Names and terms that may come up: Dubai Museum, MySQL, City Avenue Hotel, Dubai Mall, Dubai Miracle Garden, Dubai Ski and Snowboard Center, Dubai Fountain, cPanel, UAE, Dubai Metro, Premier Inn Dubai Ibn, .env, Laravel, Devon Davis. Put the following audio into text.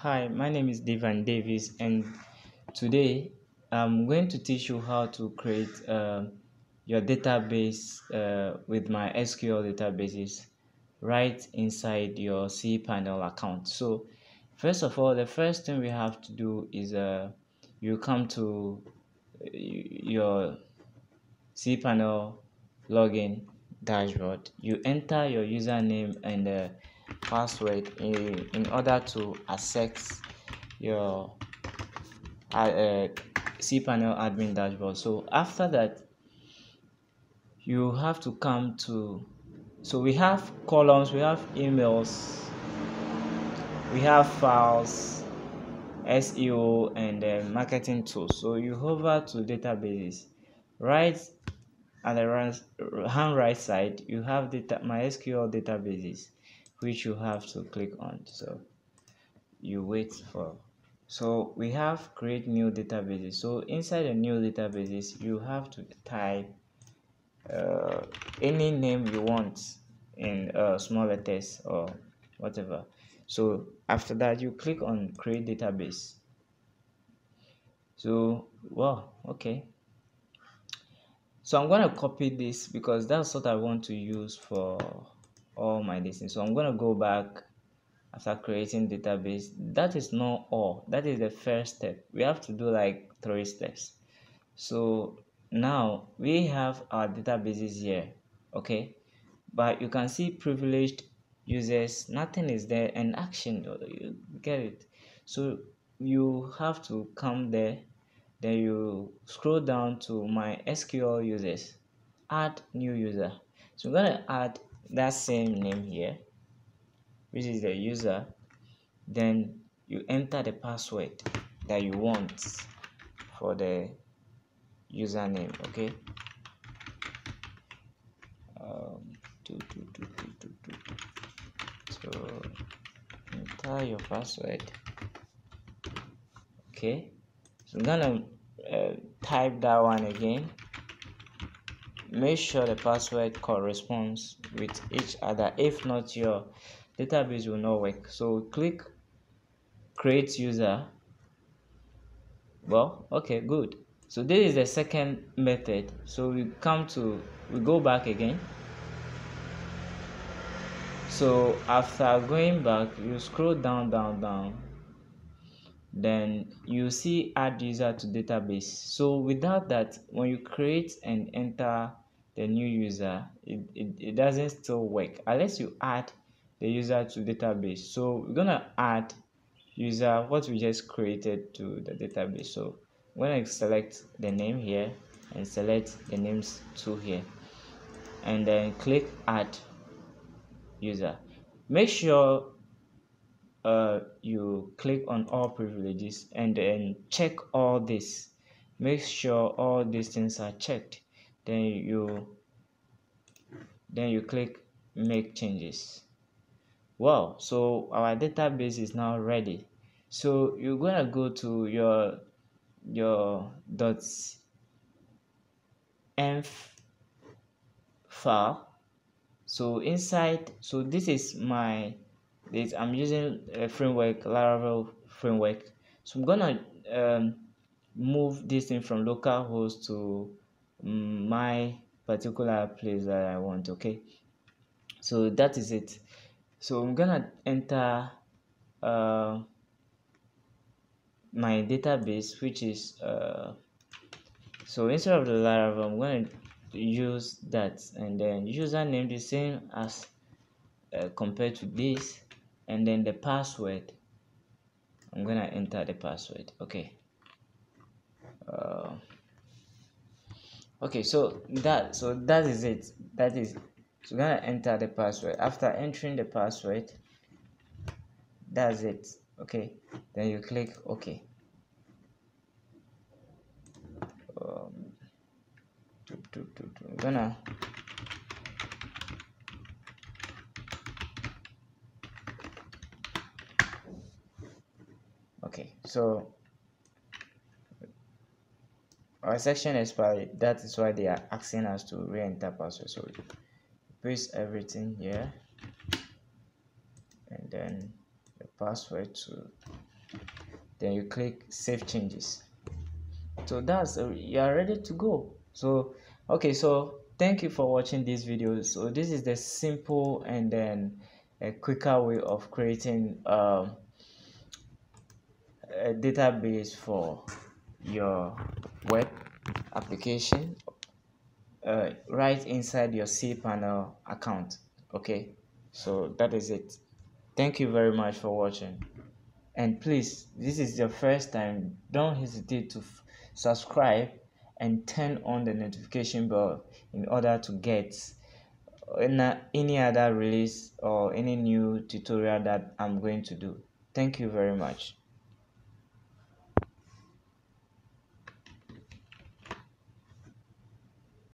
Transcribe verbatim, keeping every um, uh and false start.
Hi, my name is Devon Davis, and today I'm going to teach you how to create uh, your database uh, with MySQL databases right inside your cPanel account. So first of all, the first thing we have to do is uh, you come to your cPanel login dashboard, you enter your username and uh, password in, in order to access your uh, uh, cPanel admin dashboard. So after that, you have to come to, so we have columns, we have emails, we have files, S E O, and uh, marketing tools. So you hover to databases. Right at the hand right side, you have data MySQL databases, which you have to click on. So you wait for, so we have create new databases. So inside the new databases, you have to type uh, any name you want in uh, small letters or whatever. So after that, you click on create database. So wow, okay, so I'm gonna copy this because that's what I want to use for all my distance. So I'm gonna go back after creating database. That is not all, that is the first step. We have to do like three steps. So now we have our databases here, okay, but you can see privileged users, nothing is there, and action, you get it. So you have to come there, then you scroll down to my S Q L users, add new user. So I'm gonna add that same name here, which is the user, then you enter the password that you want for the username, okay. um, do, do, do, do, do, do. So enter your password, okay. So I'm gonna uh, type that one again. Make sure the password corresponds with each other, if not your database will not work. So click create user. Well, okay, good. So this is the second method. So we come to, we go back again. So after going back, you scroll down, down, down, then you see add user to database. So without that, when you create and enter the new user, it, it, it doesn't still work unless you add the user to database. So we're gonna add user what we just created to the database. So I'm gonna select the name here and select the names two here, and then click add user. Make sure Uh, you click on all privileges and then check all this. Make sure all these things are checked, then you then you click make changes. Wow, so our database is now ready. So you're gonna go to your your .env file. So inside, so this is my This, I'm using a framework, Laravel framework. So I'm gonna um, move this thing from localhost to my particular place that I want, okay. So that is it. So I'm gonna enter uh, my database, which is uh, so instead of the Laravel, I'm gonna use that, and then username the same as uh, compared to this. And then the password, I'm gonna enter the password, okay. Uh, okay, so that so that is it. That is, so I'm gonna enter the password. After entering the password, that's it, okay. Then you click okay. Um, do, do, do, do. I'm gonna. Okay, so our section expired. That is why they are asking us to re-enter password. So we paste everything here, and then the password to then you click save changes. So that's uh, you are ready to go. So okay, so thank you for watching this video. So this is the simple and then a quicker way of creating um, a database for your web application uh, right inside your cPanel account. Okay, so that is it. Thank you very much for watching, and please, this is your first time, don't hesitate to subscribe and turn on the notification bell in order to get any other release or any new tutorial that I'm going to do. Thank you very much.